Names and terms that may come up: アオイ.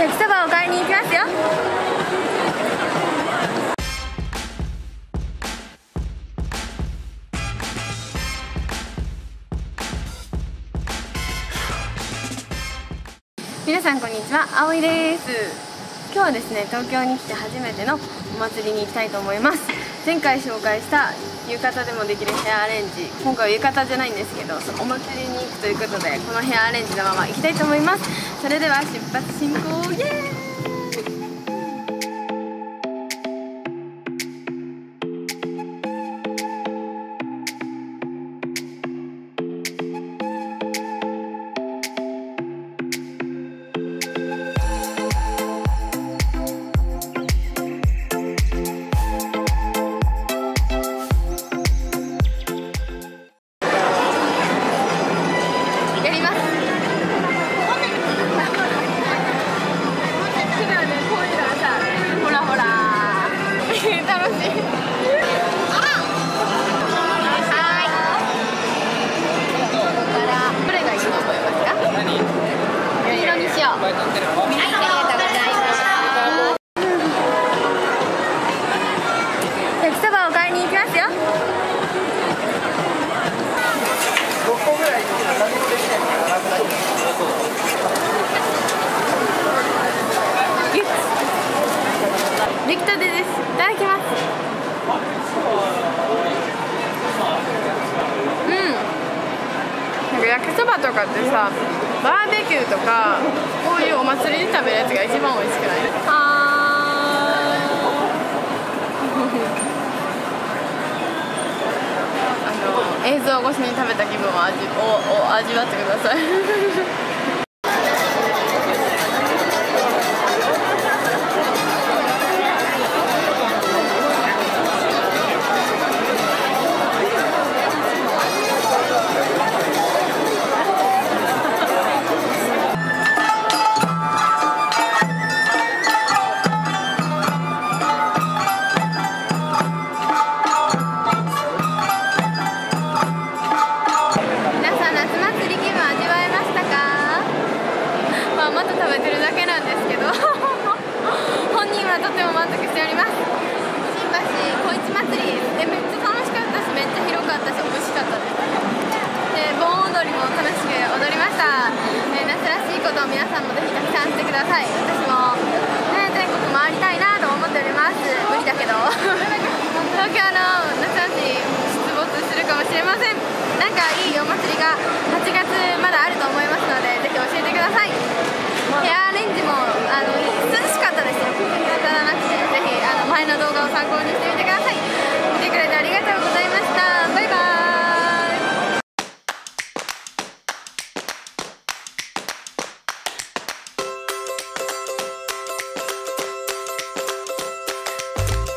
焼きそばを買いに行きますよ。皆さんこんにちは、あおいです。今日はですね、東京に来て初めてのお祭りに行きたいと思います。前回紹介した浴衣でもできるヘアアレンジ、今回は浴衣じゃないんですけど、そのお祭りに行くということで、このヘアアレンジのまま行きたいと思います。それでは出発進行、イエーイ。できたてです。いただきます。うん。なんか焼きそばとかってさ、バーベキューとかこういうお祭りで食べるやつが一番美味しくない？映像越しに食べた気分を味わってください。皆さんもぜひたくさんしてください。私も、ね、全国回りたいなと思っております。無理だけど東京の夏祭り出没するかもしれません。なんかいいお祭りが8月まだあると思いますので、ぜひ教えてください。ヘアアレンジも涼しかったですよ。日が当たらなくて、ぜひ前の動画を参考にして